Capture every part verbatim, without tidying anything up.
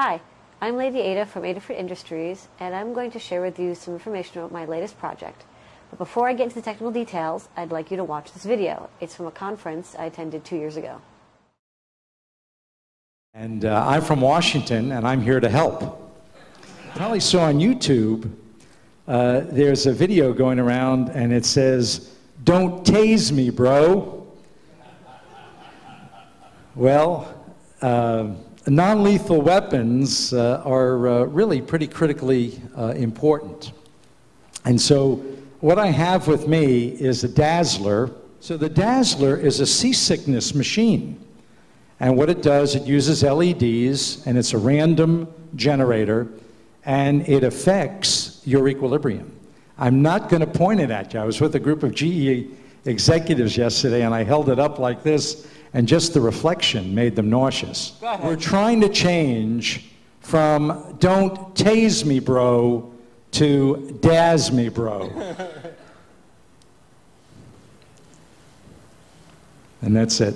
Hi, I'm Lady Ada from Adafruit Industries, and I'm going to share with you some information about my latest project. But before I get into the technical details, I'd like you to watch this video. It's from a conference I attended two years ago. And uh, I'm from Washington, and I'm here to help. You probably saw on YouTube, uh, there's a video going around, and it says, "Don't tase me, bro." Well, uh, non-lethal weapons uh, are uh, really pretty critically uh, important. And so what I have with me is a Dazzler. So the Dazzler is a seasickness machine. And what it does, it uses L E Ds, and it's a random generator, and it affects your equilibrium. I'm not going to point it at you. I was with a group of G E executives yesterday, and I held it up like this, and just the reflection made them nauseous. We're trying to change from "don't tase me, bro" to "dazz me, bro." And that's it.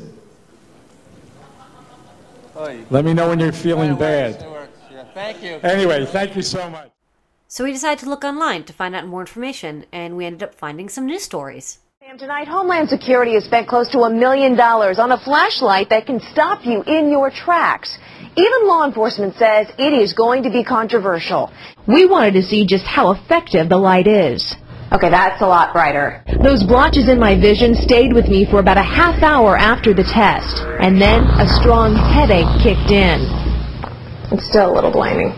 Oy. Let me know when you're feeling bad. It works. Yeah. Thank you. Anyway, thank you so much. So we decided to look online to find out more information, and we ended up finding some news stories. Tonight, Homeland Security has spent close to a million dollars on a flashlight that can stop you in your tracks. Even law enforcement says it is going to be controversial. We wanted to see just how effective the light is. Okay, that's a lot brighter. Those blotches in my vision stayed with me for about a half hour after the test, and then a strong headache kicked in. It's still a little blinding.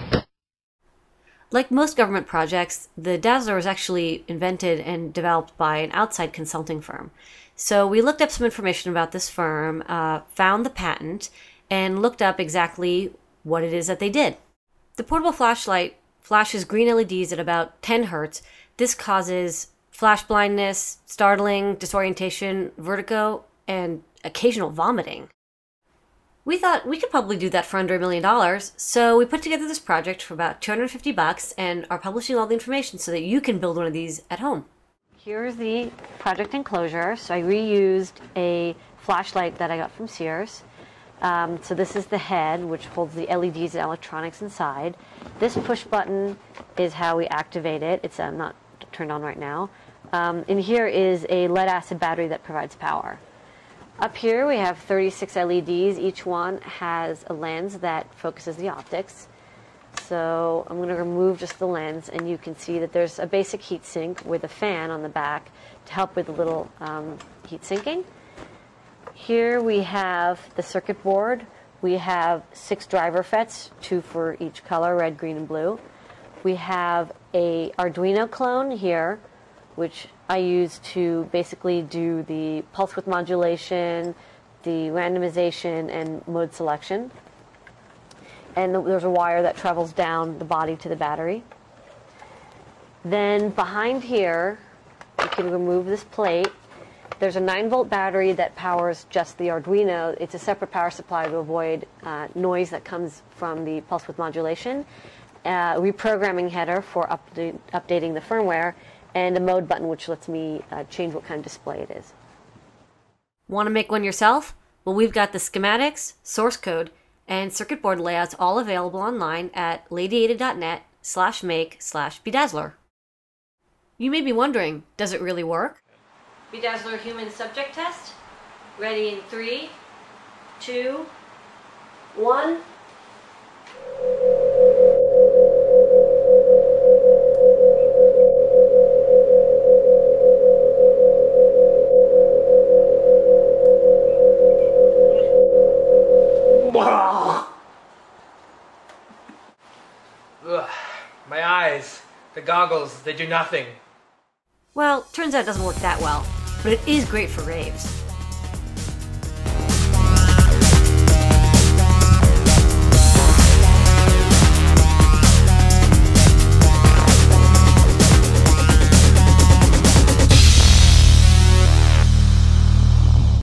Like most government projects, the Dazzler was actually invented and developed by an outside consulting firm. So we looked up some information about this firm, uh, found the patent, and looked up exactly what it is that they did. The portable flashlight flashes green L E Ds at about ten hertz. This causes flash blindness, startling, disorientation, vertigo, and occasional vomiting. We thought we could probably do that for under a million dollars, so we put together this project for about two hundred fifty bucks and are publishing all the information so that you can build one of these at home. Here's the project enclosure. So I reused a flashlight that I got from Sears. Um, so this is the head, which holds the L E Ds and electronics inside. This push button is how we activate it. It's uh, not turned on right now. Um, and here is a lead-acid battery that provides power. Up here we have thirty-six L E Ds. Each one has a lens that focuses the optics. So I'm going to remove just the lens, and you can see that there's a basic heat sink with a fan on the back to help with a little um, heat sinking. Here we have the circuit board. We have six driver FETs, two for each color, red, green, and blue. We have a Arduino clone here, which I use to basically do the pulse width modulation, the randomization, and mode selection. And there's a wire that travels down the body to the battery. Then behind here, you can remove this plate. There's a nine volt battery that powers just the Arduino. It's a separate power supply to avoid uh, noise that comes from the pulse width modulation, uh, reprogramming header for update, updating the firmware, and a mode button which lets me uh, change what kind of display it is. Want to make one yourself? Well, we've got the schematics, source code, and circuit board layouts all available online at ladyada dot net slash make slash bedazzler. You may be wondering, does it really work? Bedazzler human subject test. Ready in three, two, one. The goggles, they do nothing. Well, turns out it doesn't work that well, but it is great for raves.